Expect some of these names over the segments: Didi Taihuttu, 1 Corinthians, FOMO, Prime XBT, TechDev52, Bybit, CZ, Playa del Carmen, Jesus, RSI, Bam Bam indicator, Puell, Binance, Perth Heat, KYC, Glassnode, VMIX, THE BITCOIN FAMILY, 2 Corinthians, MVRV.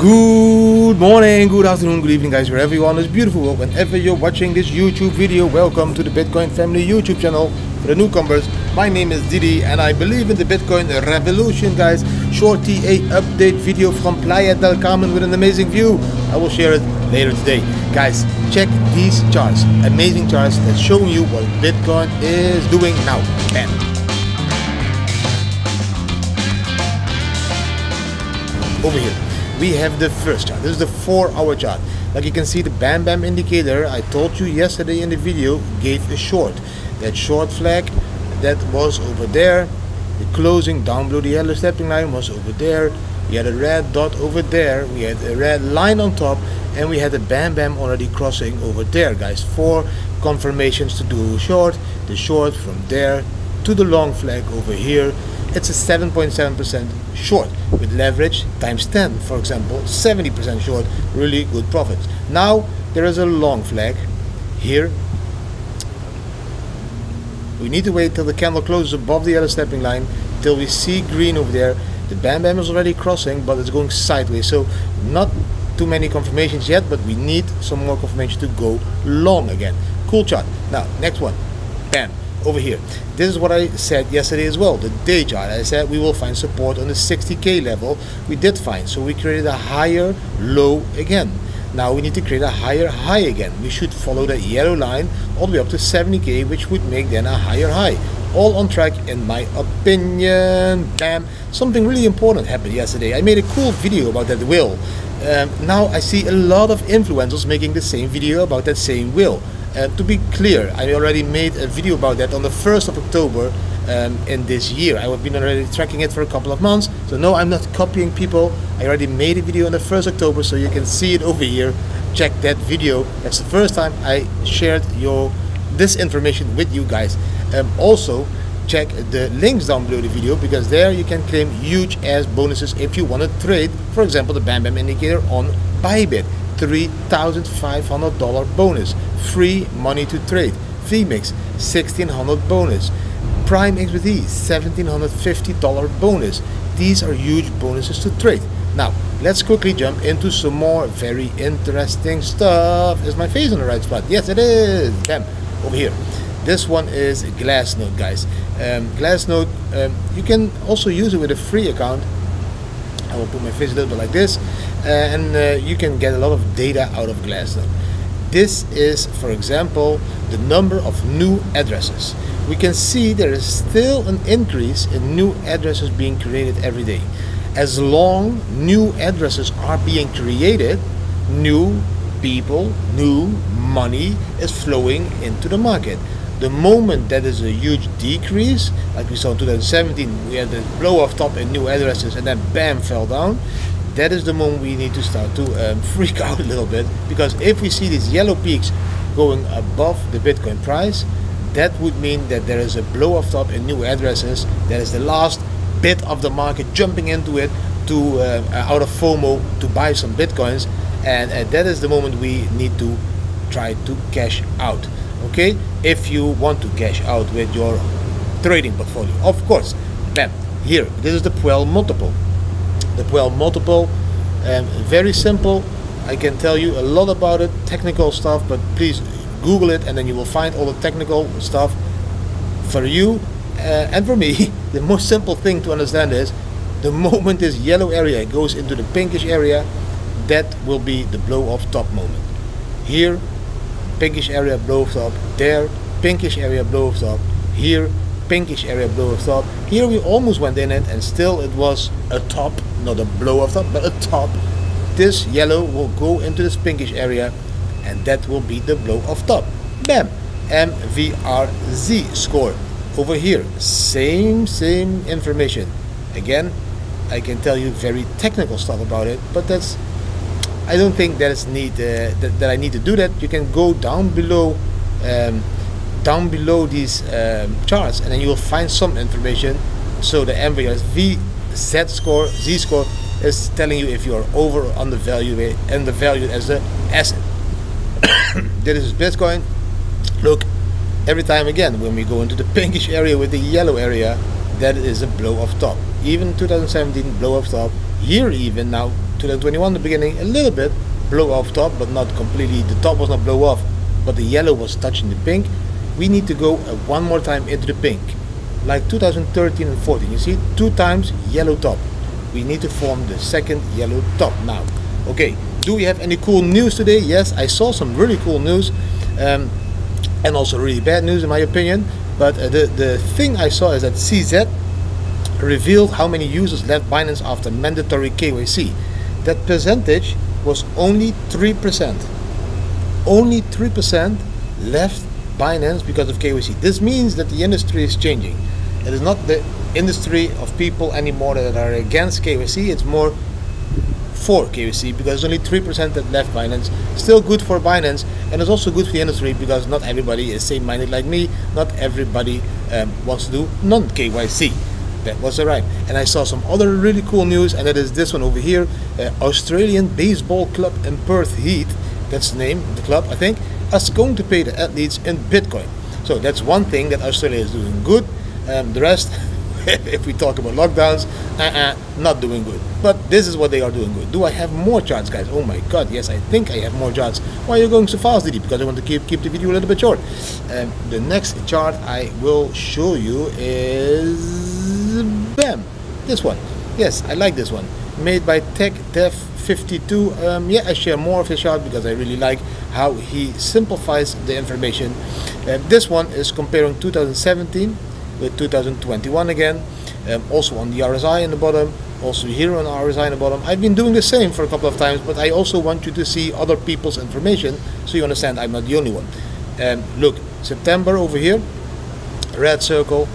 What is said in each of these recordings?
Good morning, good afternoon, good evening, guys, wherever you are on this beautiful world, whenever you're watching this YouTube video. Welcome to the Bitcoin Family YouTube channel. For the newcomers, my name is Didi and I believe in the Bitcoin revolution, guys. Short TA update video from Playa del Carmen with an amazing view. I will share it later today. Guys, check these charts, amazing charts that show you what Bitcoin is doing now. And over here we have the first chart. This is the 4-hour chart. Like you can see, the Bam Bam indicator, I told you yesterday in the video, gave a short. That short flag that was over there, the closing down below the yellow stepping line was over there, we had a red dot over there, we had a red line on top, and we had a Bam Bam already crossing over there, guys. 4 confirmations to do short, the short from there to the long flag over here. It's a 7.7% short with leverage times 10, for example, 70% short, really good profits. Now there is a long flag here. We need to wait till the candle closes above the yellow stepping line, till we see green over there. The Bam Bam is already crossing, but it's going sideways, so not too many confirmations yet, but we need some more confirmation to go long again. Cool chart. Now next one, bam, over here. This is what I said yesterday as well, the day chart. I said we will find support on the 60k level. We did find, so we created a higher low again. Now we need to create a higher high again. We should follow the yellow line all the way up to 70k, which would make then a higher high. All on track in my opinion. Bam! Something really important happened yesterday. I made a cool video about that whale. Now I see a lot of influencers making the same video about that same whale. To be clear, I already made a video about that on the 1st of October in this year. I have been already tracking it for a couple of months, so no, I'm not copying people. I already made a video on the 1st October, so you can see it over here. Check that video. That's the first time I shared this information with you guys. Also, check the links down below the video, because there you can claim huge ass bonuses if you want to trade, for example, the Bam Bam indicator on Bybit. $3,500 bonus, free money to trade. VMIX, $1,600 bonus. Prime XBT, $1,750 bonus. These are huge bonuses to trade. Now let's quickly jump into some more very interesting stuff. Is my face in the right spot? Yes, it is. Bam, over here. This one is Glassnode, guys. Glassnode, you can also use it with a free account. I will put my face a little bit like this, and you can get a lot of data out of Glassnode. This is, for example, the number of new addresses. We can see there is still an increase in new addresses being created every day. As long new addresses are being created, new people, new money is flowing into the market. The moment that is a huge decrease, like we saw in 2017, we had the blow off top in new addresses and then bam, fell down. That is the moment we need to start to freak out a little bit, because if we see these yellow peaks going above the Bitcoin price, that would mean that there is a blow off top in new addresses. That is the last bit of the market jumping into it to out of FOMO to buy some Bitcoins, and that is the moment we need to try to cash out. Okay, if you want to cash out with your trading portfolio, of course. Bam, here, this is the Puell multiple. The Puell multiple, very simple. I can tell you a lot about it, technical stuff, but please Google it and then you will find all the technical stuff for you and for me. The most simple thing to understand is the moment this yellow area goes into the pinkish area, that will be the blow off top moment. Here, pinkish area blow off top, there, pinkish area blow off top, here, pinkish area blow off top. Here we almost went in it, and still it was a top, not a blow off top, but a top. This yellow will go into this pinkish area, and that will be the blow off top. Bam! MVRV score. Over here, same information. Again, I can tell you very technical stuff about it, but that's, I don't think that it's that I need to do that. You can go down below these charts, and then you will find some information. So the MVRV Z score is telling you if you are over or undervalued as an asset. This is Bitcoin. Look, every time again when we go into the pinkish area with the yellow area, that is a blow off top. Even 2017 blow off top. Here even now, 2021, the beginning, a little bit blow off top, but not completely. The top was not blow off, but the yellow was touching the pink. We need to go one more time into the pink, like 2013 and 14. You see, 2 times yellow top. We need to form the second yellow top now. Okay, do we have any cool news today? Yes, I saw some really cool news, and also really bad news in my opinion. But the thing I saw is that CZ revealed how many users left Binance after mandatory KYC. That percentage was only 3%. Only 3% left Binance because of KYC. This means that the industry is changing. It is not the industry of people anymore that are against KYC, it's more for KYC, because only 3% that left Binance. Still good for Binance, and it's also good for the industry because not everybody is same-minded like me. Not everybody wants to do non-KYC. That was alright. And I saw some other really cool news, and that is this one over here. Australian baseball club in Perth Heat, that's the name of the club I think, is going to pay the athletes in Bitcoin. So that's one thing that Australia is doing good. The rest, if we talk about lockdowns, not doing good. But this is what they are doing good. Do I have more charts, guys? Oh my god, yes, I think I have more charts. Why are you going so fast, Didi? Because I want to keep the video a little bit short. The next chart I will show you is bam, this one. Yes, I like this one. Made by TechDev52. Yeah, I share more of his chart because I really like how he simplifies the information. This one is comparing 2017 with 2021 again, also on the RSI in the bottom, also here on RSI in the bottom. I've been doing the same for a couple of times, but I also want you to see other people's information so you understand I'm not the only one. Look, September over here, red circle,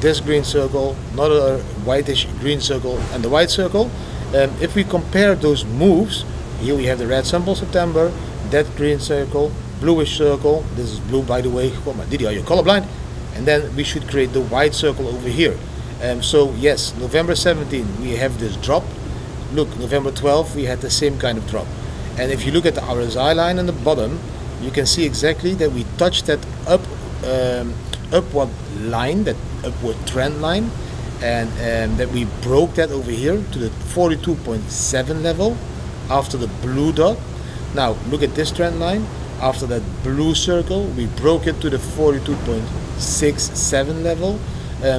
this green circle, another whitish green circle, and the white circle. If we compare those moves, here we have the red symbol September, that green circle, bluish circle, this is blue by the way. Oh my Didi, are you colorblind? And then we should create the white circle over here. So yes, November 17 we have this drop. Look, November 12 we had the same kind of drop. And if you look at the RSI line on the bottom, you can see exactly that we touched that upward line, that upward trend line, and that we broke that over here to the 42.7 level after the blue dot. Now look at this trend line. After that blue circle, we broke it to the 42.67 level.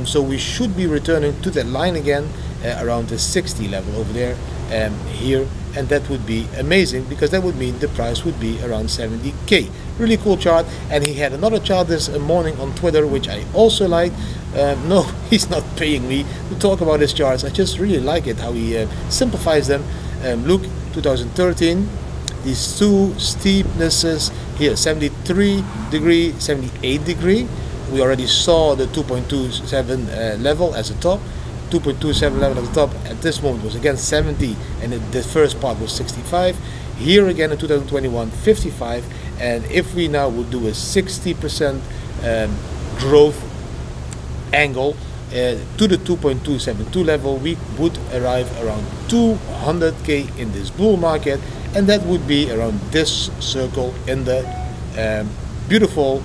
So we should be returning to that line again around the 60 level over there, here. And that would be amazing because that would mean the price would be around 70k. Really cool chart. And he had another chart this morning on Twitter, which I also liked. No, he's not paying me to talk about his charts. I just really like it, how he simplifies them. Look, 2013. These two steepnesses here, 73 degree, 78 degree. We already saw the 2.27 level as a top. 2.27 level at the top at this moment was again 70, and the first part was 65. Here again in 2021, 55. And if we now would do a 60% growth angle to the 2.272 level, we would arrive around 200k in this bull market. And that would be around this circle in the beautiful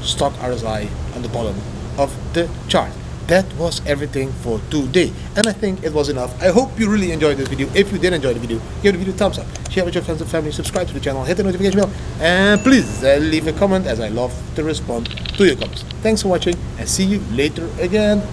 stock RSI on the bottom of the chart. That was everything for today, and I think it was enough. I hope you really enjoyed this video. If you did enjoy the video, give the video a thumbs up, share with your friends and family, subscribe to the channel, hit the notification bell, and please leave a comment, as I love to respond to your comments. Thanks for watching, and see you later again.